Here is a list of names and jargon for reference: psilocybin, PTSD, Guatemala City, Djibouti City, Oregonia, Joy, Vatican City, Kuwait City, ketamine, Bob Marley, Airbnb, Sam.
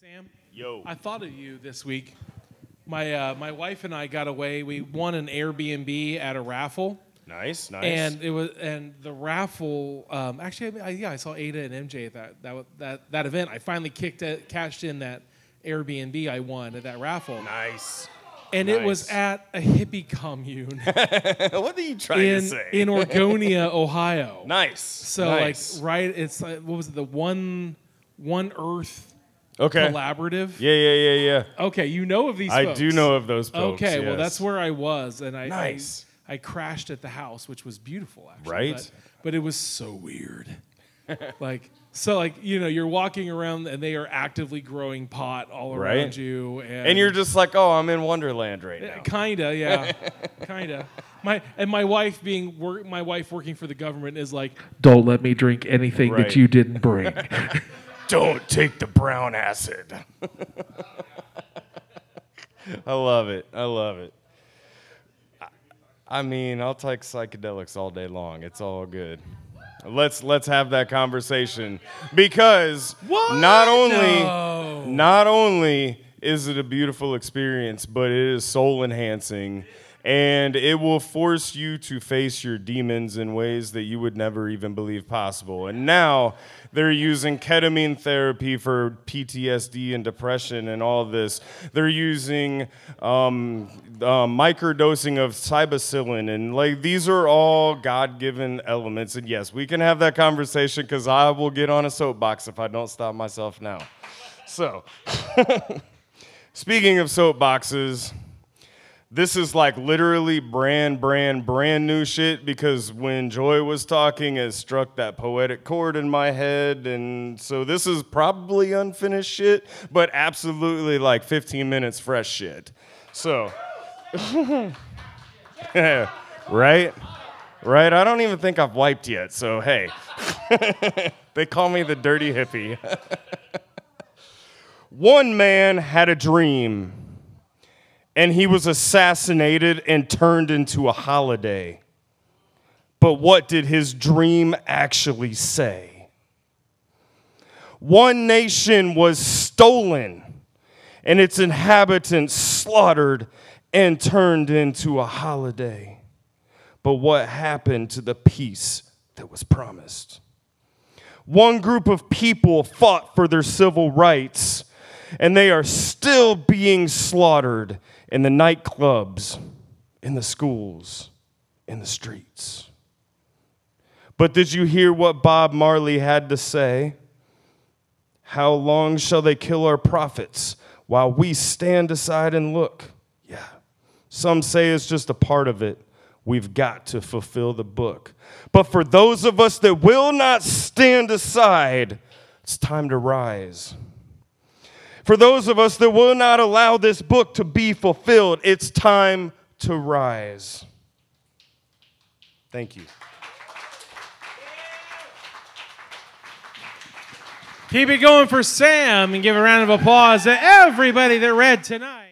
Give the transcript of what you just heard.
Sam, yo, I thought of you this week. My wife and I got away. We won an Airbnb at a raffle. Nice, nice. And it was, and the raffle. I saw Ada and MJ at that event. I finally cashed in that Airbnb I won at that raffle. Nice. And nice. It was at a hippie commune. What are you trying to say? In Oregonia, Ohio. Nice. So nice. Like right, it's like, what was it? The One Earth. Okay. Collaborative. Yeah. Okay, you know of these folks. I do know of those folks. Okay, yes. Well, that's where I was, and I crashed at the house, which was beautiful, actually. Right. But it was so weird. You're walking around, and they are actively growing pot all around you. And you're just like, oh, I'm in Wonderland right now. Kinda, yeah. Kinda. My wife working for the government is like, don't let me drink anything that you didn't bring. Don't take the brown acid. I love it. I mean, I'll take psychedelics all day long. It's all good. Let's have that conversation because not only is it a beautiful experience, but it is soul enhancing. And it will force you to face your demons in ways that you would never even believe possible. And now they're using ketamine therapy for PTSD and depression and all this. They're using microdosing of psilocybin. And these are all God-given elements. And yes, we can have that conversation because I will get on a soapbox if I don't stop myself now. So speaking of soapboxes, this is literally brand new shit because when Joy was talking, it struck that poetic chord in my head. And so this is probably unfinished shit, but absolutely 15 minutes fresh shit. So, right? I don't even think I've wiped yet, so hey. They call me the dirty hippie. One man had a dream. And he was assassinated and turned into a holiday. But what did his dream actually say? One nation was stolen, and its inhabitants slaughtered and turned into a holiday. But what happened to the peace that was promised? One group of people fought for their civil rights, and they are still being slaughtered in the nightclubs, in the schools, in the streets. But did you hear what Bob Marley had to say? How long shall they kill our prophets while we stand aside and look? Yeah, some say it's just a part of it. We've got to fulfill the book. But for those of us that will not stand aside, it's time to rise. For those of us that will not allow this book to be fulfilled, it's time to rise. Thank you. Keep it going for Sam and give a round of applause to everybody that read tonight.